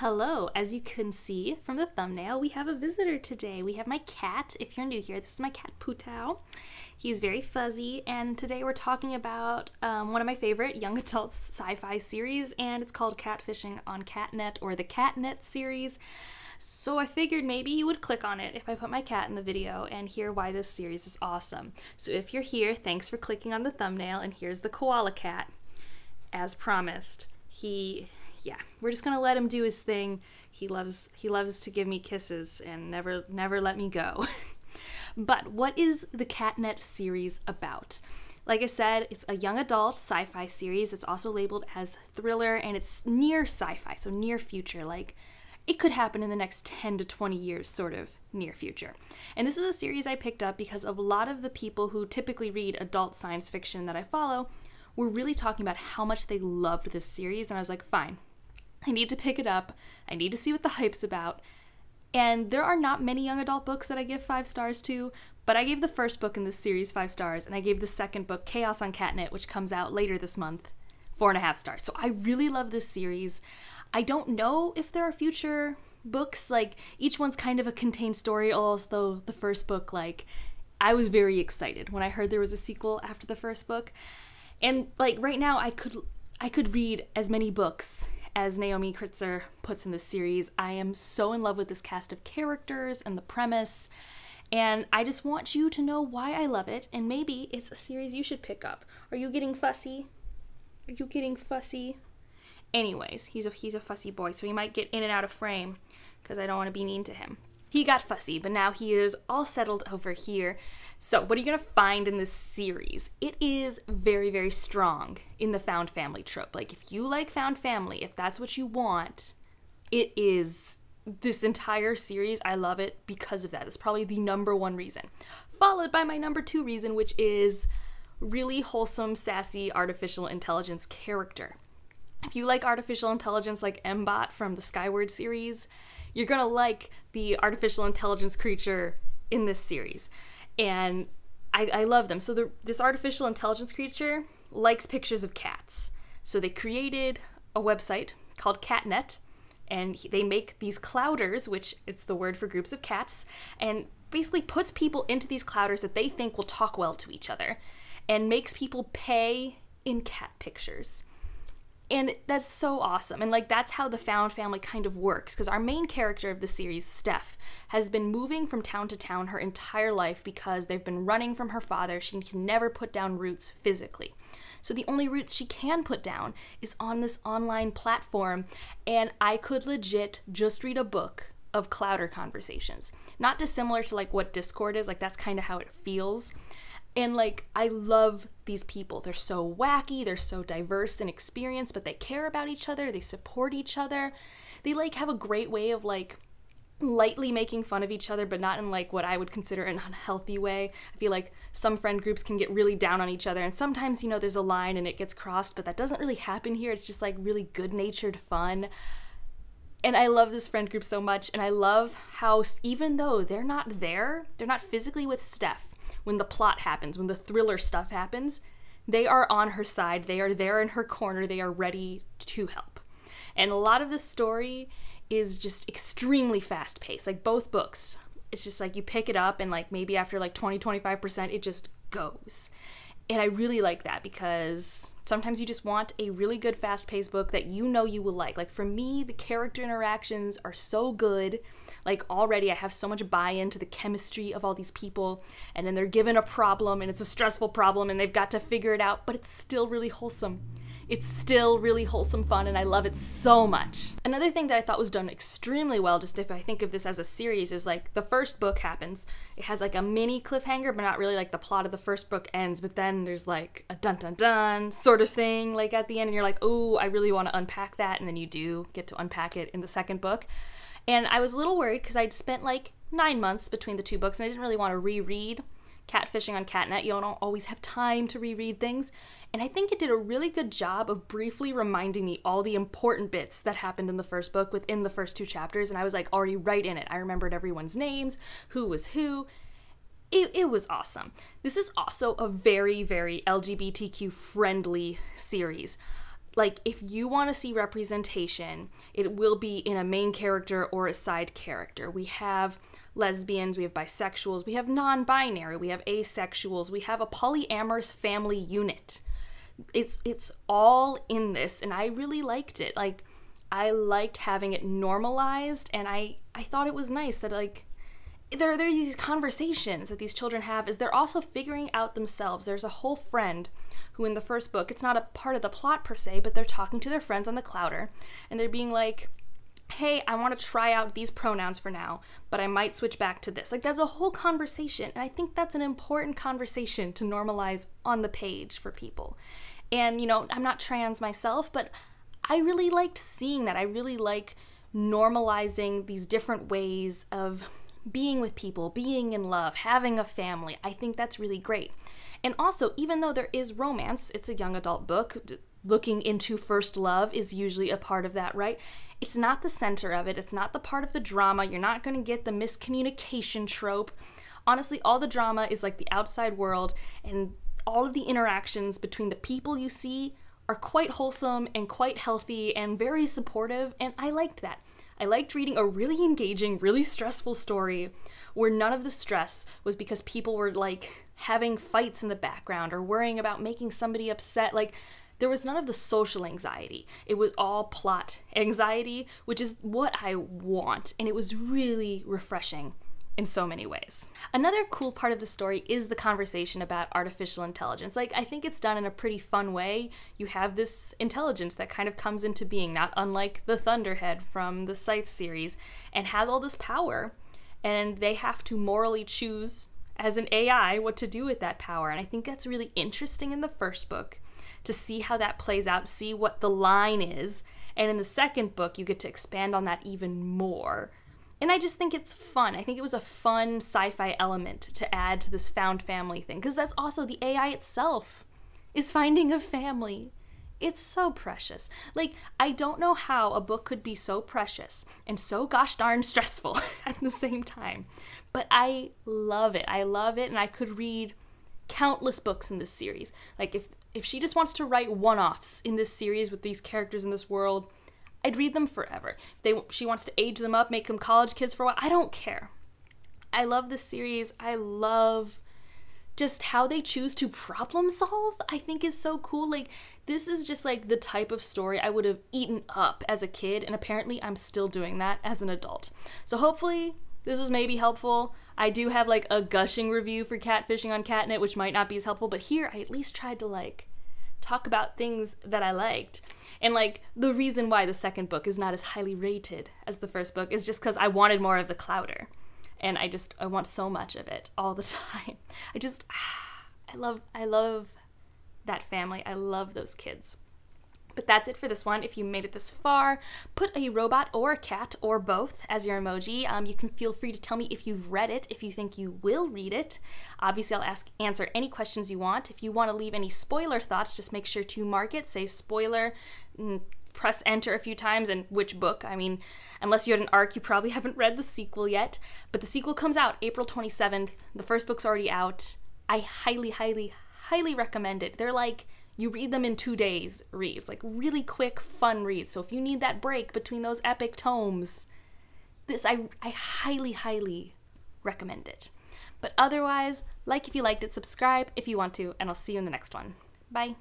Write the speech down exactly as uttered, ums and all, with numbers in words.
Hello, as you can see from the thumbnail, we have a visitor today. We have my cat. If you're new here, this is my cat Putao. He's very fuzzy, and today we're talking about um, one of my favorite young adult sci-fi series, and it's called Catfishing on CatNet, or the CatNet series. So I figured maybe you would click on it if I put my cat in the video and hear why this series is awesome. So if you're here, thanks for clicking on the thumbnail, and here's the koala cat. As promised, he... yeah, we're just gonna let him do his thing. He loves he loves to give me kisses and never never let me go. But what is the CatNet series about? Like I said, it's a young adult sci-fi series. It's also labeled as thriller, and it's near sci-fi, so near future. Like, it could happen in the next ten to twenty years, sort of near future. And this is a series I picked up because of a lot of the people who typically read adult science fiction that I follow were really talking about how much they loved this series, and I was like, fine. I need to pick it up. I need to see what the hype's about. And there are not many young adult books that I give five stars to, but I gave the first book in this series five stars, and I gave the second book, Chaos on CatNet, which comes out later this month, four and a half stars. So I really love this series. I don't know if there are future books. Like, each one's kind of a contained story, although the first book, like, I was very excited when I heard there was a sequel after the first book. And, like, right now I could I could read as many books as Naomi Kritzer puts in this series. I am so in love with this cast of characters and the premise, and I just want you to know why I love it, and maybe it's a series you should pick up. Are you getting fussy? Are you getting fussy? Anyways, he's a, he's a fussy boy, so he might get in and out of frame, because I don't want to be mean to him. He got fussy, but now he is all settled over here. So what are you gonna find in this series? It is very, very strong in the found family trope. Like, if you like found family, if that's what you want, it is this entire series. I love it because of that. It's probably the number one reason. Followed by my number two reason, which is really wholesome, sassy, artificial intelligence character. If you like artificial intelligence like M-Bot from the Skyward series, you're gonna like the artificial intelligence creature in this series. And I, I love them. So the, this artificial intelligence creature likes pictures of cats. So they created a website called CatNet, and they make these clouders, which it's the word for groups of cats, and basically puts people into these clouders that they think will talk well to each other, and makes people pay in cat pictures. And that's so awesome. And, like, that's how the found family kind of works, because our main character of the series, Steph, has been moving from town to town her entire life because they've been running from her father. She can never put down roots physically. So the only roots she can put down is on this online platform, and I could legit just read a book of clouder conversations. Not dissimilar to, like, what Discord is. Like, that's kind of how it feels. And, like, I love these people. They're so wacky, they're so diverse in experience, but they care about each other, they support each other. They, like, have a great way of, like, lightly making fun of each other, but not in, like, what I would consider an unhealthy way. I feel like some friend groups can get really down on each other, and sometimes, you know, there's a line and it gets crossed, but that doesn't really happen here. It's just, like, really good-natured fun. And I love this friend group so much, and I love how, even though they're not there, they're not physically with Steph, when the plot happens, when the thriller stuff happens, they are on her side, they are there in her corner, they are ready to help. And a lot of the story is just extremely fast-paced. Like, both books, it's just like you pick it up and, like, maybe after like twenty to twenty-five percent it just goes. And I really like that, because sometimes you just want a really good fast-paced book that you know you will like. Like, for me, the character interactions are so good. Like, already I have so much buy-in to the chemistry of all these people, and then they're given a problem, and it's a stressful problem, and they've got to figure it out, but it's still really wholesome. It's still really wholesome fun, and I love it so much. Another thing that I thought was done extremely well, just if I think of this as a series, is, like, the first book happens. It has, like, a mini cliffhanger, but not really. Like, the plot of the first book ends, but then there's, like, a dun-dun-dun sort of thing, like, at the end, and you're like, ooh, I really want to unpack that, and then you do get to unpack it in the second book. And I was a little worried because I'd spent like nine months between the two books, and I didn't really want to reread Catfishing on CatNet. You don't always have time to reread things. And I think it did a really good job of briefly reminding me all the important bits that happened in the first book within the first two chapters. And I was like already right in it. I remembered everyone's names, who was who. It, it was awesome. This is also a very, very L G B T Q friendly series. like if you want to see representation, it will be in a main character or a side character. We have lesbians, we have bisexuals, we have non-binary, we have asexuals, we have a polyamorous family unit. It's it's all in this, and I really liked it. Like, I liked having it normalized, and I, I thought it was nice that, like, there, there are these conversations that these children have, is they're also figuring out themselves. There's a whole friend who in the first book, it's not a part of the plot per se, but they're talking to their friends on the Clouder, and they're being like, hey, I want to try out these pronouns for now, but I might switch back to this. Like, that's a whole conversation, and I think that's an important conversation to normalize on the page for people. And, you know, I'm not trans myself, but I really liked seeing that. I really like normalizing these different ways of being with people, being in love, having a family. I think that's really great. And also, even though there is romance, it's a young adult book, looking into first love is usually a part of that, right? It's not the center of it. It's not the part of the drama. You're not going to get the miscommunication trope. Honestly, all the drama is like the outside world, and all of the interactions between the people you see are quite wholesome and quite healthy and very supportive, and I liked that. I liked reading a really engaging, really stressful story where none of the stress was because people were, like, having fights in the background or worrying about making somebody upset. Like, there was none of the social anxiety. It was all plot anxiety, which is what I want, and it was really refreshing in so many ways. Another cool part of the story is the conversation about artificial intelligence. Like, I think it's done in a pretty fun way. You have this intelligence that kind of comes into being, not unlike the Thunderhead from the Scythe series, and has all this power, and they have to morally choose as an A I what to do with that power. And I think that's really interesting in the first book, to see how that plays out, see what the line is. And in the second book, you get to expand on that even more. And I just think it's fun. I think it was a fun sci-fi element to add to this found family thing, because that's also the A I itself is finding a family. It's so precious. Like, I don't know how a book could be so precious and so gosh darn stressful at the same time, but I love it. I love it, and I could read countless books in this series. Like, if, if she just wants to write one-offs in this series with these characters in this world, I'd read them forever. They, she wants to age them up, make them college kids for a while. I don't care. I love this series. I love just how they choose to problem solve, I think, is so cool. Like, this is just like the type of story I would have eaten up as a kid, and apparently I'm still doing that as an adult. So hopefully this was maybe helpful. I do have like a gushing review for Catfishing on CatNet, which might not be as helpful, but here I at least tried to like talk about things that I liked. And like, the reason why the second book is not as highly rated as the first book is just because I wanted more of the Clouder. And I just, I want so much of it all the time. I just, I love, I love that family. I love those kids. But that's it for this one. If you made it this far, put a robot or a cat or both as your emoji. Um, you can feel free to tell me if you've read it, if you think you will read it. Obviously, I'll ask, answer any questions you want. If you want to leave any spoiler thoughts, just make sure to mark it, say spoiler, press enter a few times, and which book. I mean, unless you had an arc, you probably haven't read the sequel yet. But the sequel comes out April twenty-seventh. The first book's already out. I highly, highly, highly recommend it. They're like, you read them in two days reads, like really quick, fun reads. So if you need that break between those epic tomes, this, I, I highly, highly recommend it. But otherwise, like if you liked it, subscribe if you want to, and I'll see you in the next one. Bye.